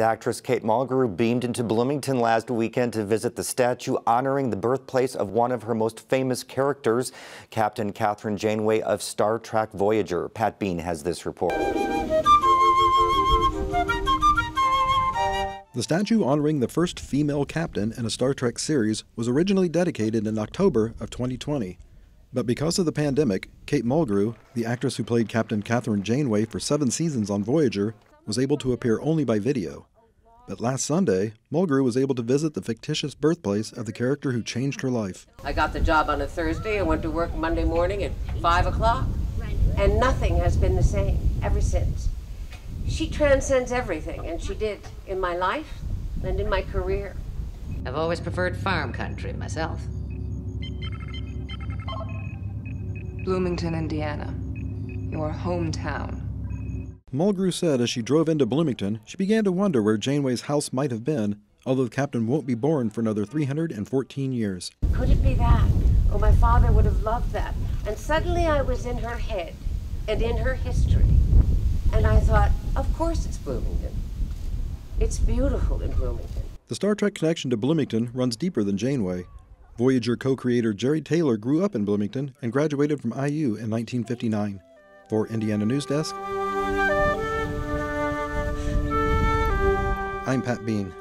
Actress Kate Mulgrew beamed into Bloomington last weekend to visit the statue honoring the birthplace of one of her most famous characters, Captain Kathryn Janeway of Star Trek: Voyager. Pat Bean has this report. The statue honoring the first female captain in a Star Trek series was originally dedicated in October of 2020. But because of the pandemic, Kate Mulgrew, the actress who played Captain Kathryn Janeway for 7 seasons on Voyager, was able to appear only by video. But last Sunday, Mulgrew was able to visit the fictitious birthplace of the character who changed her life. I got the job on a Thursday. I went to work Monday morning at 5 o'clock, and nothing has been the same ever since. She transcends everything, and she did in my life and in my career. I've always preferred farm country myself. Bloomington, Indiana, your hometown. Mulgrew said as she drove into Bloomington, she began to wonder where Janeway's house might have been, although the captain won't be born for another 314 years. Could it be that? Oh, my father would have loved that. And suddenly I was in her head and in her history. And I thought, of course it's Bloomington. It's beautiful in Bloomington. The Star Trek connection to Bloomington runs deeper than Janeway. Voyager co-creator Jerry Taylor grew up in Bloomington and graduated from IU in 1959. For Indiana News Desk, I'm Pat Bean.